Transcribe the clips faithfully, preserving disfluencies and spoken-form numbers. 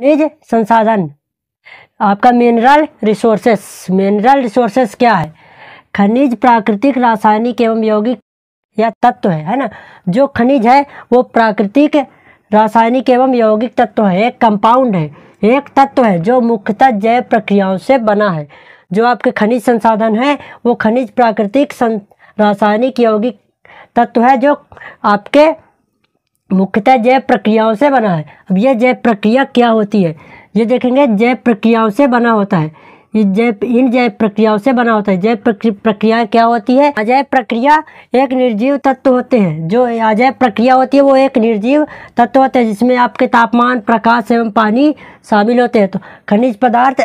निज संसाधन, आपका मिनरल रिसोर्सेस। मिनरल रिसोर्सेस क्या है? खनिज, प्राकृतिक, रासायनिक एवं यौगिक या तत्व है, है ना। जो खनिज है वो प्राकृतिक, रासायनिक एवं यौगिक तत्व है, एक कंपाउंड है, एक तत्व है जो मुख्यतः जैव प्रक्रियाओं से बना है। जो आपके खनिज संसाधन है वो खनिज, प्राकृतिक, रासायनिक, यौगिक तत्व है जो आपके मुख्यतः जैव प्रक्रियाओं से बना है। अब यह जैव प्रक्रिया क्या होती है, ये देखेंगे। जैव प्रक्रियाओं से बना होता है, ये जैव इन जैव प्रक्रियाओं से बना होता है। जैव प्रक्रियाएं क्या होती है? अजैव प्रक्रिया एक निर्जीव तत्व होते हैं। जो अजैव प्रक्रिया होती है वो एक निर्जीव तत्व होते हैं जिसमें आपके तापमान, प्रकाश एवं पानी शामिल होते हैं। तो खनिज पदार्थ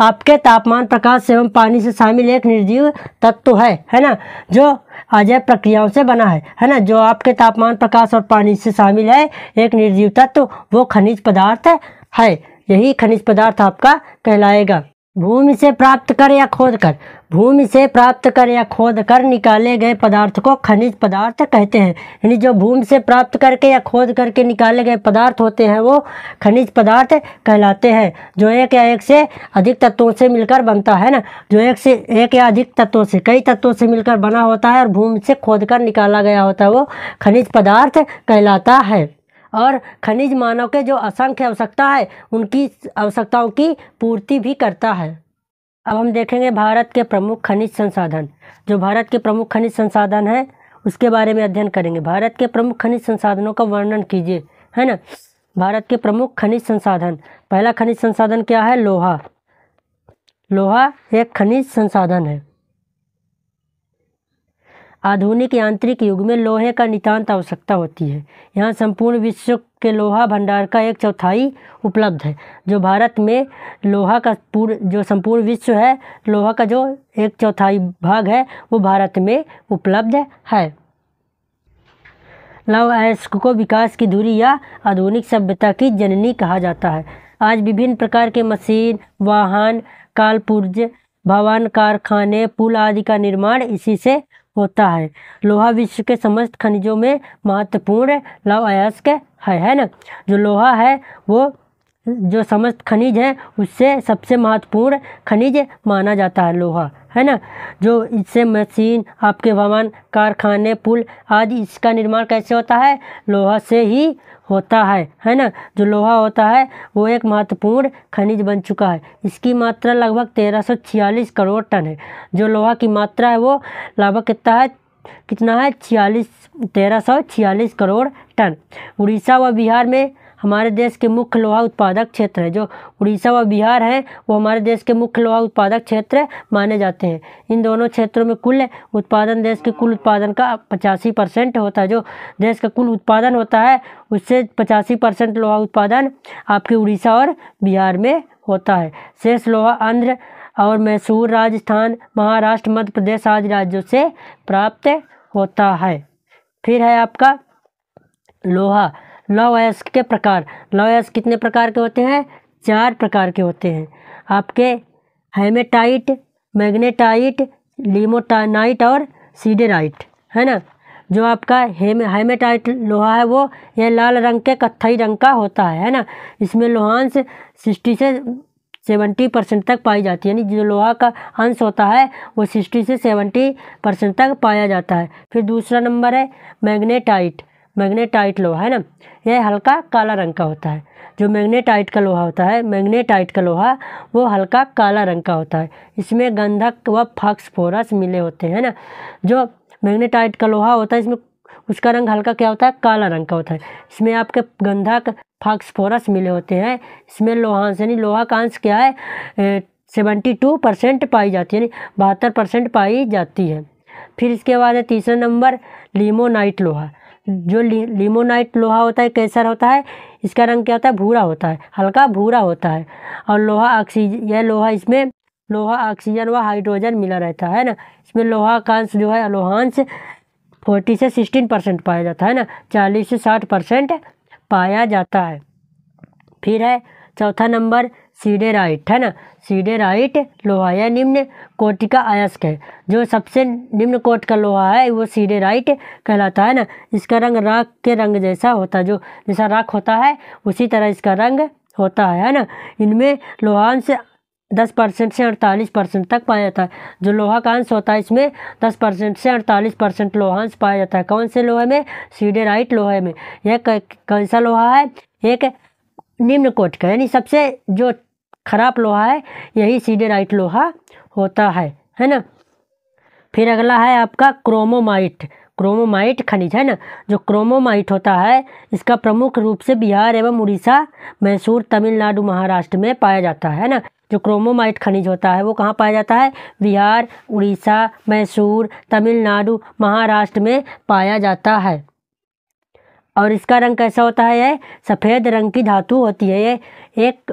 आपके तापमान, प्रकाश एवं पानी से शामिल एक निर्जीव तत्व है, है ना, जो अजैव प्रक्रियाओं से बना है, है ना। जो आपके तापमान, प्रकाश और पानी से शामिल है एक निर्जीव तत्व, वो खनिज पदार्थ है। यही खनिज पदार्थ आपका कहलाएगा। भूमि से प्राप्त कर या खोद कर, भूमि से प्राप्त कर या खोद कर निकाले गए पदार्थ को खनिज पदार्थ कहते हैं। यानी जो भूमि से प्राप्त करके या खोद करके निकाले गए पदार्थ होते हैं वो खनिज पदार्थ कहलाते हैं। जो एक या एक से अधिक तत्वों से मिलकर बनता है ना, जो एक से एक या अधिक तत्वों से, कई तत्वों से मिलकर बना होता है और भूमि से खोद कर निकाला गया होता है, वो खनिज पदार्थ कहलाता है। और खनिज मानव के जो असंख्य आवश्यकता है उनकी आवश्यकताओं की पूर्ति भी करता है। अब हम देखेंगे भारत के प्रमुख खनिज संसाधन। जो भारत के प्रमुख खनिज संसाधन हैं उसके बारे में अध्ययन करेंगे। भारत के प्रमुख खनिज संसाधनों का वर्णन कीजिए, है ना। भारत के प्रमुख खनिज संसाधन, पहला खनिज संसाधन क्या है? लोहा। लोहा एक खनिज संसाधन है। आधुनिक यांत्रिक युग में लोहे का नितांत आवश्यकता होती है। यहाँ संपूर्ण विश्व के लोहा भंडार का एक चौथाई उपलब्ध है। जो भारत में लोहा का पूर्ण, जो संपूर्ण विश्व है, लोहा का जो एक चौथाई भाग है वो भारत में उपलब्ध है। लौह अयस्क को विकास की धुरी या आधुनिक सभ्यता की जननी कहा जाता है। आज विभिन्न प्रकार के मशीन, वाहन, कालपुर्ज, भवन, कारखाने, पुल आदि का निर्माण इसी से होता है। लोहा विश्व के समस्त खनिजों में महत्वपूर्ण लौह अयस्क है, है ना। जो लोहा है वो जो समस्त खनिज है उससे सबसे महत्वपूर्ण खनिज माना जाता है लोहा, है ना। जो इससे मशीन, आपके भवन, कारखाने, पुल आदि, इसका निर्माण कैसे होता है? लोहा से ही होता है, है ना। जो लोहा होता है वो एक महत्वपूर्ण खनिज बन चुका है। इसकी मात्रा लगभग तेरह सौ छियालीस करोड़ टन है। जो लोहा की मात्रा है वो लगभग कितना है, कितना है छियालीस तेरह सौ छियालीस करोड़ टन। उड़ीसा व बिहार में हमारे देश के मुख्य लोहा उत्पादक क्षेत्र है। जो उड़ीसा व बिहार हैं वो हमारे देश के मुख्य लोहा उत्पादक क्षेत्र माने जाते हैं। इन दोनों क्षेत्रों में कुल उत्पादन देश के कुल उत्पादन का पचासी परसेंट होता है। जो देश का कुल उत्पादन होता है उससे पचासी परसेंट लोहा उत्पादन आपके उड़ीसा और बिहार में होता है। शेष लोहा आंध्र और मैसूर, राजस्थान, महाराष्ट्र, मध्य प्रदेश आदि राज्यों से प्राप्त होता है। फिर है आपका लोहा, लौह अयस्क के प्रकार। लौह अयस्क कितने प्रकार के होते हैं? चार प्रकार के होते हैं। आपके हेमेटाइट, मैग्नेटाइट, लिमोटाइट और सीडेराइट, है ना। जो आपका हेम हेमेटाइट लोहा है वो यह लाल रंग के कत्थई रंग का होता है, है ना। इसमें लोहांश सिक्सटी से सेवेंटी परसेंट तक पाई जाती है। यानी जो लोहा का अंश होता है वो सिक्सटी से सेवेंटी परसेंट तक पाया जाता है। फिर दूसरा नंबर है मैग्नेटाइट। मैग्नेटाइट लोहा, है ना, यह हल्का काला रंग का होता है। जो मैग्नेटाइट का लोहा होता है, मैग्नेटाइट का लोहा वो हल्का काला रंग का होता है। इसमें गंधक व फास्फोरस मिले होते हैं, ना। जो मैग्नेटाइट का लोहा होता है इसमें उसका रंग हल्का क्या होता है? काला रंग का होता है। इसमें आपके गंधक, फास्फोरस मिले होते हैं। इसमें लोहांश, यानी लोहा का अंश क्या है? सेवेंटी टू परसेंट पाई जाती है, यानी बहत्तर परसेंट पाई जाती है। फिर इसके बाद है तीसरा नंबर लिमोनाइट लोहा। जो लि, लिमोनाइट लोहा होता है कैसा होता है? इसका रंग क्या होता है? भूरा होता है, हल्का भूरा होता है। और लोहा ऑक्सीजन, यह लोहा, इसमें लोहा ऑक्सीजन व हाइड्रोजन मिला रहता है, ना। इसमें लोहा का अंश जो है, लोहांश फोर्टी से सिक्सटीन परसेंट पाया जाता है, ना, चालीस से साठ परसेंट पाया जाता है। फिर है चौथा नंबर सीडेराइट, है ना। सीडेराइट लोहा या निम्न कोटि का अयस्क है। जो सबसे निम्न कोट का लोहा है वो सीडेराइट कहलाता है, ना। इसका रंग राख के रंग जैसा होता है, जो जैसा राख होता है उसी तरह इसका रंग होता है ना। इनमें लोहांश से दस परसेंट से अड़तालीस परसेंट तक पाया जाता है। जो लोहा का अंश होता है इसमें दस परसेंट से अड़तालीस परसेंट लोहांश पाया जाता है। कौन से लोहे में? सीडेराइट लोहे में। यह कौन सा लोहा है? एक निम्न कोटि का, यानी सबसे जो खराब लोहा है यही सीडेराइट लोहा होता है, है ना। फिर अगला है आपका क्रोमोमाइट। क्रोमोमाइट खनिज है ना, जो क्रोमोमाइट होता है इसका प्रमुख रूप से बिहार एवं उड़ीसा, मैसूर, तमिलनाडु, महाराष्ट्र में पाया जाता है ना। जो क्रोमोमाइट खनिज होता है वो कहाँ पाया जाता है? बिहार, उड़ीसा, मैसूर, तमिलनाडु, महाराष्ट्र में पाया जाता है। और इसका रंग कैसा होता है? यह सफ़ेद रंग की धातु होती है। ये एक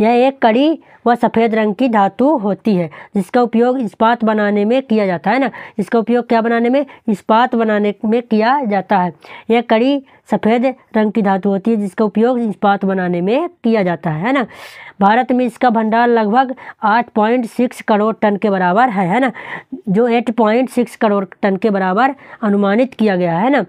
यह एक कड़ी व सफ़ेद रंग की धातु होती है जिसका उपयोग इस्पात बनाने में किया जाता है ना। इसका उपयोग क्या बनाने में? इस्पात बनाने में किया जाता है। यह कड़ी सफ़ेद रंग की धातु होती है जिसका उपयोग इस्पात बनाने में किया जाता है ना। भारत में इसका भंडार लगभग आठ पॉइंट छह करोड़ टन के बराबर है, है ना, जो आठ पॉइंट छह करोड़ टन के बराबर अनुमानित किया गया है ना।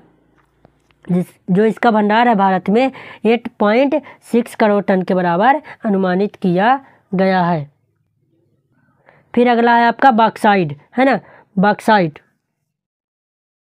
जिस जो इसका भंडार है भारत में आठ पॉइंट छह करोड़ टन के बराबर अनुमानित किया गया है। फिर अगला है आपका बॉक्साइट, है ना। बॉक्साइट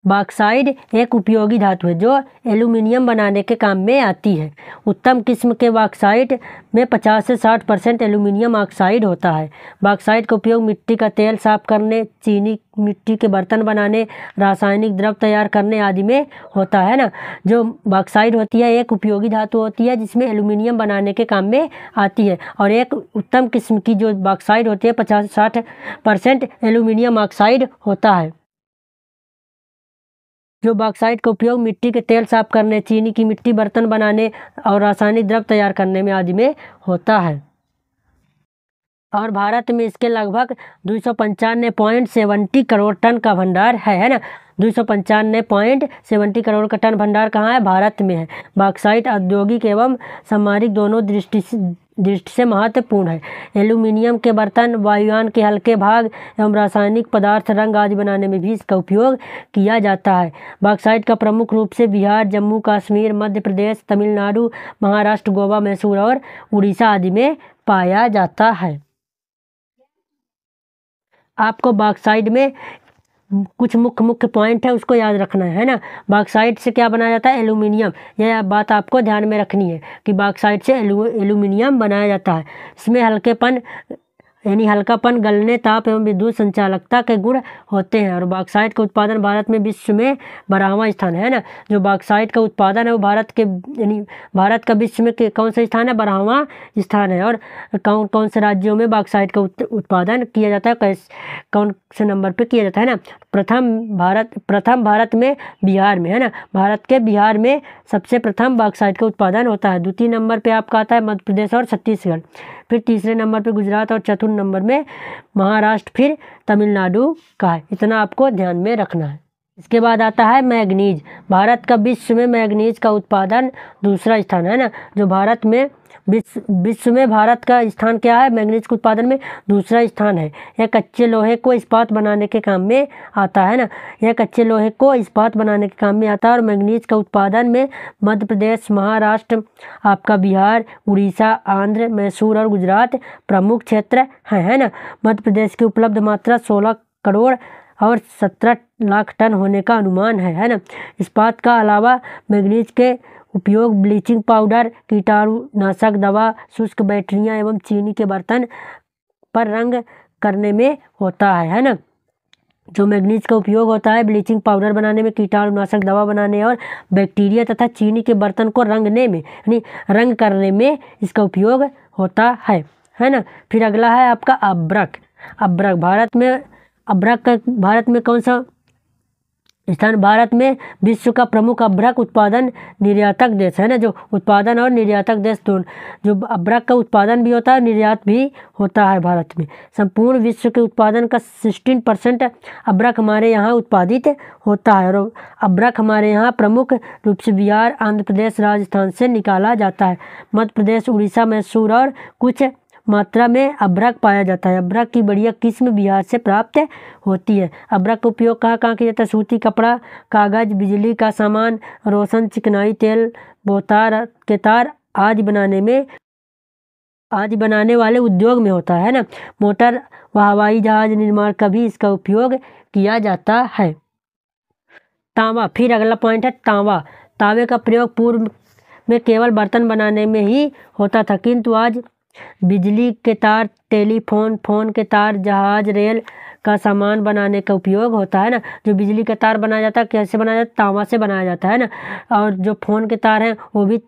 बॉक्साइट एक उपयोगी धातु है जो एल्यूमिनियम बनाने के काम में आती है। उत्तम किस्म के बॉक्साइट में पचास से साठ परसेंट एल्यूमिनियम ऑक्साइड होता है। बॉक्साइट का उपयोग मिट्टी का तेल साफ करने, चीनी, मिट्टी के बर्तन बनाने, रासायनिक द्रव्य तैयार करने आदि में होता है ना। जो बॉक्साइट होती है एक उपयोगी धातु होती है जिसमें एल्यूमिनियम बनाने के काम में आती है। और एक उत्तम किस्म की जो बॉक्साइट होती है पचास से साठ परसेंट एल्यूमिनियम ऑक्साइड होता है। जो बॉक्साइट का उपयोग मिट्टी के तेल साफ करने, चीनी की मिट्टी, बर्तन बनाने और रासायनिक द्रव्य तैयार करने में आदि में होता है। और भारत में इसके लगभग दो सौ पंचानवे पॉइंट सेवेंटी करोड़ टन का भंडार है, है ना। दो सौ पंचानवे पॉइंट सेवेंटी करोड़ का टन भंडार कहाँ है? भारत में है। बॉक्साइट औद्योगिक एवं सामरिक दोनों दृष्टि दृष्टि से महत्वपूर्ण है। एल्यूमिनियम के बर्तन, वायुयान के हल्के भाग एवं रासायनिक पदार्थ, रंग आदि बनाने में भी इसका उपयोग किया जाता है। बॉक्साइट का प्रमुख रूप से बिहार, जम्मू कश्मीर, मध्य प्रदेश, तमिलनाडु, महाराष्ट्र, गोवा, मैसूर और उड़ीसा आदि में पाया जाता है। आपको बॉक्साइट में कुछ मुख्य मुख्य पॉइंट है उसको याद रखना है, है ना। बॉक्साइट से क्या बनाया जाता है? एल्यूमिनियम। यह बात आपको ध्यान में रखनी है कि बॉक्साइट से एलू एल्यूमिनियम बनाया जाता है। इसमें हल्केपन यानी हल्कापन, गलने, ताप एवं विद्युत संचालकता के गुण होते हैं। और बॉक्साइट का उत्पादन भारत में विश्व में बारहवां स्थान है ना। जो बॉक्साइट का उत्पादन है वो भारत के यानी भारत का विश्व में कौन सा स्थान है? बारहवां स्थान है। और कौन कौन से राज्यों में बॉक्साइट का उत, उत्पादन किया जाता है, कैस कौन से नंबर पे किया जाता है ना। प्रथम भारत प्रथम भारत में बिहार में, है ना। भारत के बिहार में सबसे प्रथम बॉक्साइट का उत्पादन होता है। द्वितीय नंबर पर आपका आता है मध्य प्रदेश और छत्तीसगढ़। फिर तीसरे नंबर पर गुजरात और चतुर्थ नंबर में महाराष्ट्र, फिर तमिलनाडु का है। इतना आपको ध्यान में रखना है। इसके बाद आता है मैग्नीज। भारत का विश्व में मैग्नीज का उत्पादन दूसरा स्थान है ना। जो भारत में विश्व विश्व में भारत का स्थान क्या है? मैग्नीज के उत्पादन में दूसरा स्थान है। यह कच्चे लोहे को इस्पात बनाने के काम में आता है ना। यह कच्चे लोहे को इस्पात बनाने के काम में आता है। और मैग्नीज का उत्पादन में मध्य प्रदेश, महाराष्ट्र, आपका बिहार, उड़ीसा, आंध्र, मैसूर और गुजरात प्रमुख क्षेत्र हैं, है ना। मध्य प्रदेश की उपलब्ध मात्रा सोलह करोड़ और सत्रह लाख टन होने का अनुमान है, है ना। इस्पात का अलावा मैग्नीज के उपयोग ब्लीचिंग पाउडर, कीटाणुनाशक दवा, शुष्क बैटरियां एवं चीनी के बर्तन पर रंग करने में होता है, है ना। जो मैग्नीज का उपयोग होता है ब्लीचिंग पाउडर बनाने में, कीटाणुनाशक दवा बनाने और बैक्टीरिया तथा चीनी के बर्तन को रंगने में यानी रंग करने में इसका उपयोग होता है, है ना। फिर अगला है आपका अभ्रक। अभ्रक भारत में अभ्रक का भारत में कौन सा स्थान? भारत में विश्व का प्रमुख अभ्रक उत्पादन निर्यातक देश है ना। जो उत्पादन और निर्यातक देश दोनों, जो अभ्रक का उत्पादन भी होता है, निर्यात भी होता है भारत में। संपूर्ण विश्व के उत्पादन का सिक्सटीन परसेंट अभ्रक हमारे यहाँ उत्पादित होता है। और अभ्रक हमारे यहाँ प्रमुख रूप से बिहार, आंध्र प्रदेश, राजस्थान से निकाला जाता है। मध्य प्रदेश, उड़ीसा, मैसूर और कुछ मात्रा में अभ्रक पाया जाता है। अभ्रक की बढ़िया किस्म बिहार से प्राप्त होती है। अभ्रक का उपयोग कहाँ कहाँ किया जाता है? सूती, कपड़ा, कागज, बिजली का सामान, रोशन, चिकनाई, तेल, बोतार के तार आदि बनाने में आदि बनाने वाले उद्योग में होता है ना। मोटर व हवाई जहाज निर्माण का भी इसका उपयोग किया जाता है। तांबा, फिर अगला पॉइंट है तांबा। तांबे का प्रयोग पूर्व में केवल बर्तन बनाने में ही होता था, किंतु आज बिजली के तार, टेलीफोन, फोन के तार, जहाज, रेल का सामान बनाने का उपयोग होता है ना। जो बिजली का तार बनाया जाता है कैसे बनाया जाता है? तांबा से बनाया जाता है ना। और जो फोन के तार हैं वो भी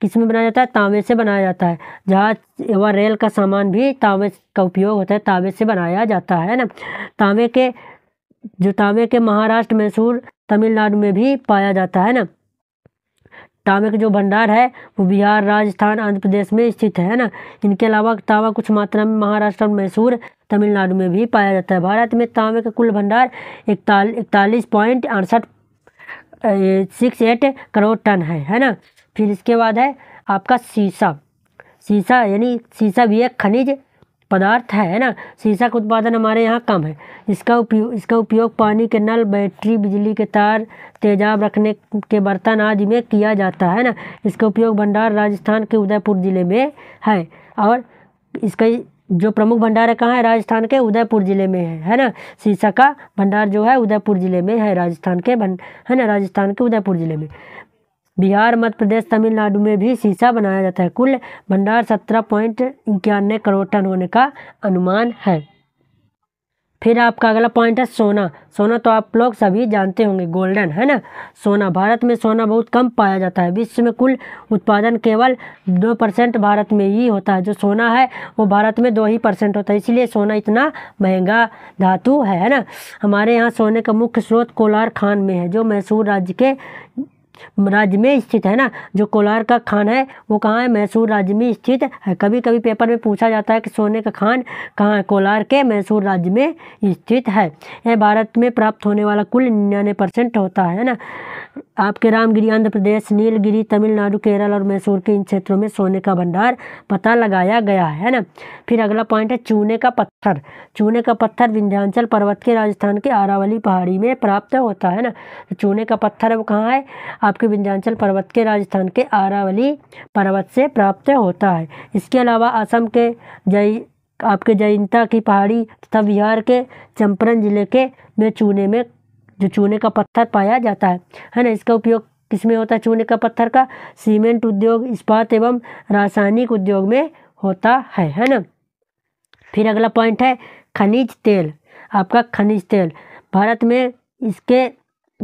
किसमें बनाया जाता है? तांबे से बनाया जाता है। जहाज व रेल का सामान भी तांबे का उपयोग होता है, तांबे से बनाया जाता है ना। तांबे के जो तांबे के महाराष्ट्र, मैसूर, तमिलनाडु में भी पाया जाता है ना। तांबे के जो भंडार है वो बिहार, राजस्थान, आंध्र प्रदेश में स्थित है ना। इनके अलावा तांबा कुछ मात्रा में महाराष्ट्र और मैसूर, तमिलनाडु में भी पाया जाता है। भारत में तांबे का कुल भंडार इकतालीस पॉइंट अड़सठ सिक्स एट करोड़ टन है है ना। फिर इसके बाद है आपका शीशा। शीशा यानी शीशा भी एक खनिज पदार्थ है ना। शीशा का उत्पादन हमारे यहाँ कम है। इसका उपयोग इसका उपयोग पानी के नल, बैटरी, बिजली के तार, तेजाब रखने के बर्तन आदि में किया जाता है ना। इसका उपयोग भंडार राजस्थान के उदयपुर ज़िले में है, और इसका जो प्रमुख भंडार है कहाँ है? राजस्थान के उदयपुर ज़िले में है है ना। शीशा का भंडार जो है उदयपुर ज़िले में है, राजस्थान के भंड है ना राजस्थान के उदयपुर ज़िले में। बिहार, मध्य प्रदेश, तमिलनाडु में भी शीशा बनाया जाता है। कुल भंडार सत्रह पॉइंट इक्यानवे करोड़ टन होने का अनुमान है। फिर आपका अगला पॉइंट है सोना। सोना तो आप लोग सभी जानते होंगे, गोल्डन है ना। सोना, भारत में सोना बहुत कम पाया जाता है। विश्व में कुल उत्पादन केवल दो परसेंट भारत में ही होता है। जो सोना है वो भारत में दो ही परसेंट होता है, इसलिए सोना इतना महंगा धातु है है ना। हमारे यहाँ सोने का मुख्य स्रोत कोलार खान में है, जो मैसूर राज्य के राज्य में स्थित है ना। जो कोलार का खान है वो कहाँ है? मैसूर राज्य में स्थित है। कभी कभी पेपर में पूछा जाता है कि सोने का खान कहाँ है? कोलार के मैसूर राज्य में स्थित है। यह भारत में प्राप्त होने वाला कुल निन्यानवे परसेंट होता है ना। आपके रामगिरी, आंध्र प्रदेश, नीलगिरी, तमिलनाडु, केरल और मैसूर के इन क्षेत्रों में सोने का भंडार पता लगाया गया है ना। फिर अगला पॉइंट है चूने का पत्थर। चूने का पत्थर विंध्याचल पर्वत के राजस्थान के आरावली पहाड़ी में प्राप्त होता है ना। चूने का पत्थर वो कहाँ है? आपके विंध्याचल पर्वत के राजस्थान के आरावली पर्वत से प्राप्त होता है। इसके अलावा असम के जय आपके जयंता की पहाड़ी तथा बिहार के चंपारण जिले के में चूने में जो चूने का पत्थर पाया जाता है है ना। इसका उपयोग किस में होता है? चूने का पत्थर का सीमेंट उद्योग, इस्पात एवं रासायनिक उद्योग में होता है है ना। फिर अगला पॉइंट है खनिज तेल। आपका खनिज तेल, भारत में इसके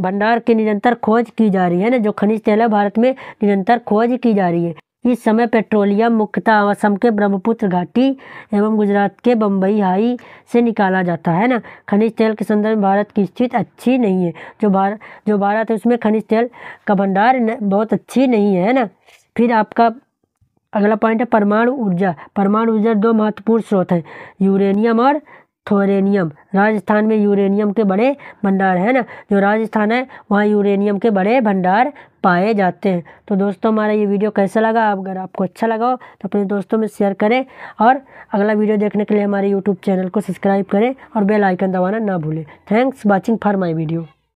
भंडार की निरंतर खोज की जा रही है ना। जो खनिज तेल है भारत में निरंतर खोज की जा रही है। इस समय पेट्रोलियम मुख्यतः असम के ब्रह्मपुत्र घाटी एवं गुजरात के बम्बई हाई से निकाला जाता है ना। खनिज तेल के संदर्भ में भारत की स्थिति अच्छी नहीं है। जो भारत जो भारत है उसमें खनिज तेल का भंडार बहुत अच्छी नहीं है ना। फिर आपका अगला पॉइंट है परमाणु ऊर्जा। परमाणु ऊर्जा दो महत्वपूर्ण स्रोत हैं, यूरेनियम और थोरेनियम। राजस्थान में यूरेनियम के बड़े भंडार है ना। जो राजस्थान है वहाँ यूरेनियम के बड़े भंडार पाए जाते हैं। तो दोस्तों हमारा ये वीडियो कैसा लगा? अगर आपको अच्छा लगा हो तो अपने दोस्तों में शेयर करें, और अगला वीडियो देखने के लिए हमारे यूट्यूब चैनल को सब्सक्राइब करें और बेल आइकन दबाना ना भूलें। Thanks watching for my video.